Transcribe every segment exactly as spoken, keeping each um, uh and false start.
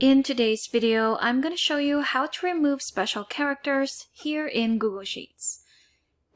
In today's video, I'm going to show you how to remove special characters here in Google Sheets.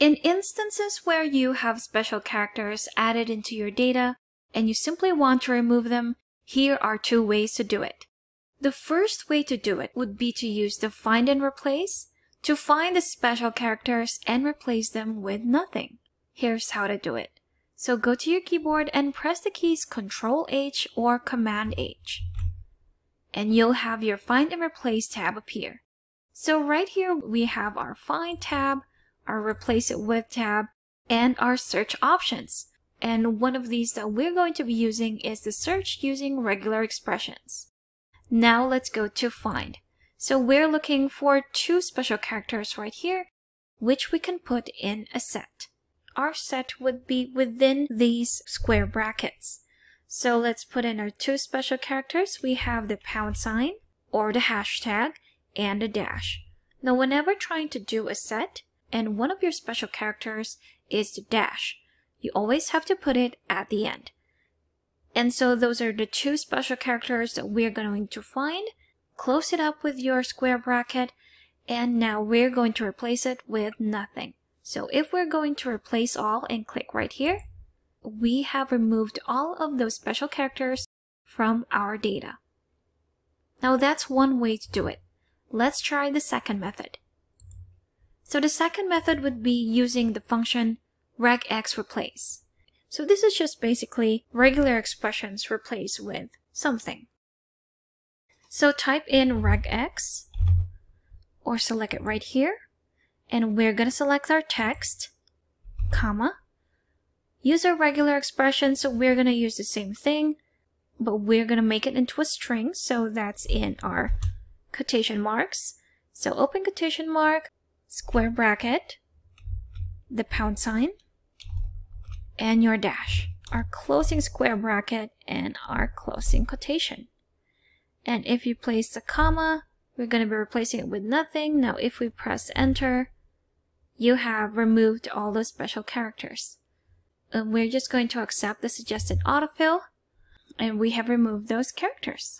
In instances where you have special characters added into your data and you simply want to remove them, here are two ways to do it. The first way to do it would be to use the find and replace to find the special characters and replace them with nothing. Here's how to do it. So go to your keyboard and press the keys control H or command H. And you'll have your Find and Replace tab appear. So right here we have our Find tab, our Replace It With tab, and our Search Options. And one of these that we're going to be using is the Search Using Regular Expressions. Now let's go to Find. So we're looking for two special characters right here, which we can put in a set. Our set would be within these square brackets. So let's put in our two special characters. We have the pound sign or the hashtag and the dash. Now whenever trying to do a set and one of your special characters is the dash, you always have to put it at the end. And so those are the two special characters that we're going to find. Close it up with your square bracket, and now we're going to replace it with nothing. So if we're going to replace all and click right here, we have removed all of those special characters from our data. Now that's one way to do it. Let's try the second method. So the second method would be using the function regex replace. So this is just basically regular expressions replaced with something. So type in regex or select it right here, and we're going to select our text, comma, use a regular expression, so we're going to use the same thing, but we're going to make it into a string, so that's in our quotation marks. So open quotation mark, square bracket, the pound sign, and your dash, our closing square bracket, and our closing quotation. And if you place the comma, we're going to be replacing it with nothing. Now if we press enter, you have removed all those special characters. And we're just going to accept the suggested autofill, and we have removed those characters.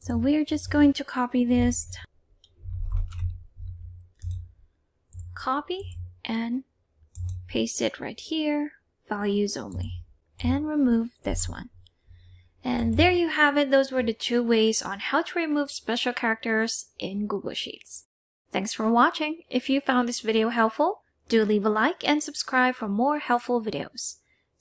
So we're just going to copy this, copy and paste it right here, values only, and remove this one. And there you have it. Those were the two ways on how to remove special characters in Google Sheets. Thanks for watching. If you found this video helpful, do leave a like and subscribe for more helpful videos.